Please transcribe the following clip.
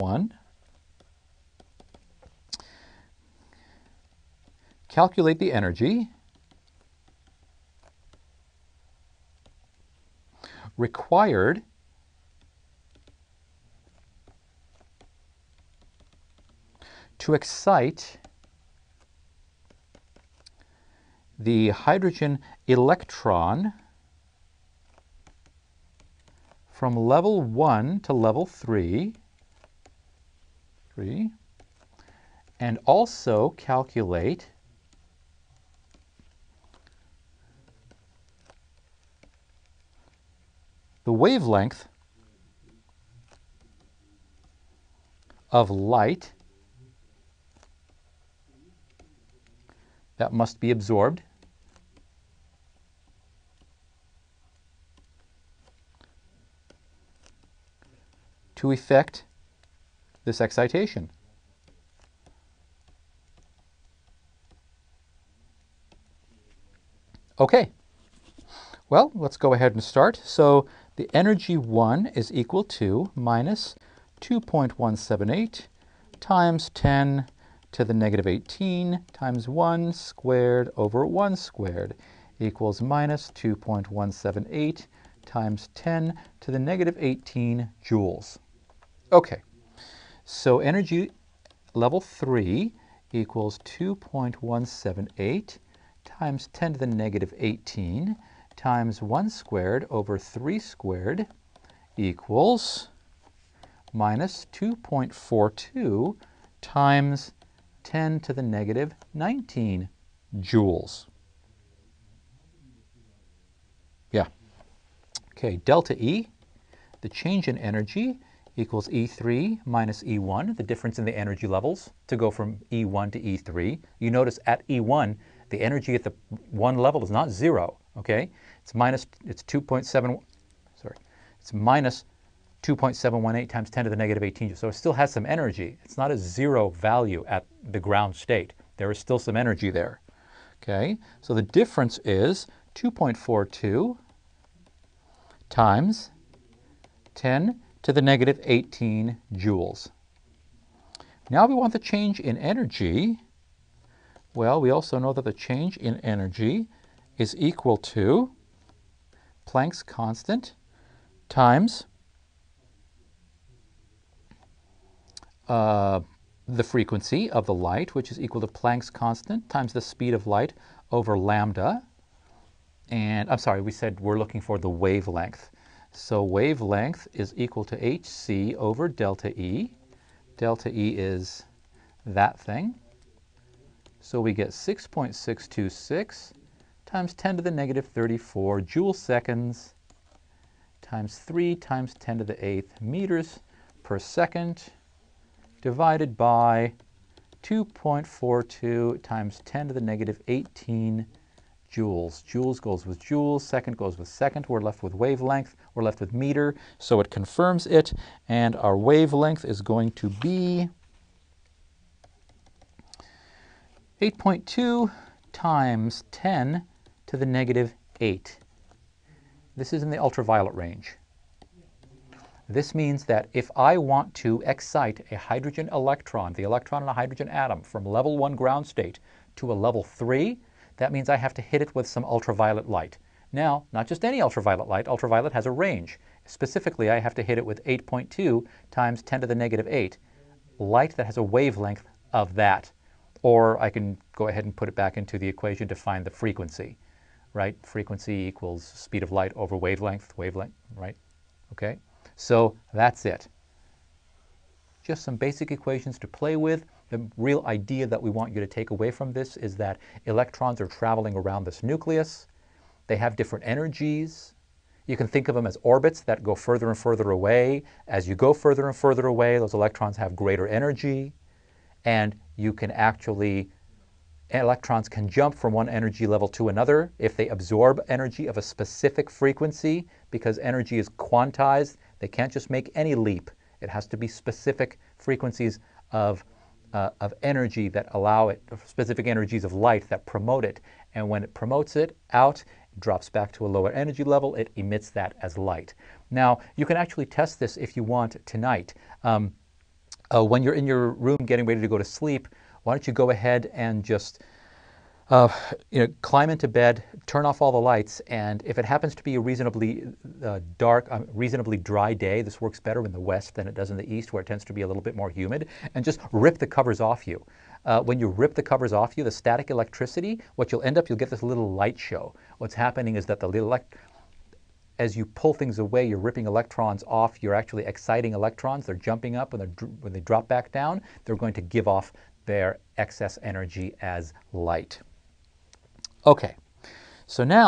1. Calculate the energy. Required to excite the hydrogen electron from level 1 to level 3, and also calculate the wavelength of light that must be absorbed to effect this excitation. Okay, well, let's go ahead and start. So the energy 1 is equal to minus 2.178 times 10 to the negative 18 times 1 squared over 1 squared equals minus 2.178 times 10 to the negative 18 joules. Okay, so energy level 3 equals 2.178 times 10 to the negative 18 times 1 squared over 3 squared equals minus 2.42 times 10 to the negative 19 joules. Yeah. Okay, delta E, the change in energy, equals E3 minus E1, the difference in the energy levels to go from E1 to E3. You notice at E1, the energy at the one level is not 0, okay? It's minus 2.718 times 10 to the negative 18, so it still has some energy. It's not a 0 value at the ground state. There is still some energy there, okay? So the difference is 2.42 times 10 to the negative 18 joules. Now we want the change in energy. Well, we also know that the change in energy is equal to Planck's constant times the frequency of the light, which is equal to Planck's constant times the speed of light over lambda. And I'm sorry, we said we're looking for the wavelength. So wavelength is equal to hc over delta E. Delta E is that thing. So we get 6.626 times 10 to the negative 34 joule seconds times 3 times 10 to the 8th meters per second divided by 2.42 times 10 to the negative 18 joules. Joules goes with joules, second goes with second. We're left with wavelength, we're left with meter, so it confirms it, and our wavelength is going to be 8.2 times 10 to the negative 8. This is in the ultraviolet range. This means that if I want to excite a hydrogen electron, the electron in a hydrogen atom, from level 1 ground state to a level 3, that means I have to hit it with some ultraviolet light. Now, not just any ultraviolet light. Ultraviolet has a range. Specifically, I have to hit it with 8.2 times 10 to the negative 8, light that has a wavelength of that. Or I can go ahead and put it back into the equation to find the frequency, right? Frequency equals speed of light over wavelength, right? Okay, so that's it. Just some basic equations to play with. The real idea that we want you to take away from this is that electrons are traveling around this nucleus. They have different energies. You can think of them as orbits that go further and further away. As you go further and further away, those electrons have greater energy. And you can actually, electrons can jump from one energy level to another if they absorb energy of a specific frequency, because energy is quantized. They can't just make any leap. It has to be specific frequencies of energy that allow it, specific energies of light that promote it. And when it promotes it out, it drops back to a lower energy level, it emits that as light. Now, you can actually test this if you want tonight. when you're in your room getting ready to go to sleep, why don't you go ahead and just climb into bed, turn off all the lights, and if it happens to be a reasonably reasonably dry day, this works better in the west than it does in the east, where it tends to be a little bit more humid, and just rip the covers off you. When you rip the covers off you, the static electricity, what you'll end up, you'll get this little light show. What's happening is that as you pull things away, you're ripping electrons off. You're actually exciting electrons. They're jumping up, and when they drop back down, they're going to give off their excess energy as light. Okay, so now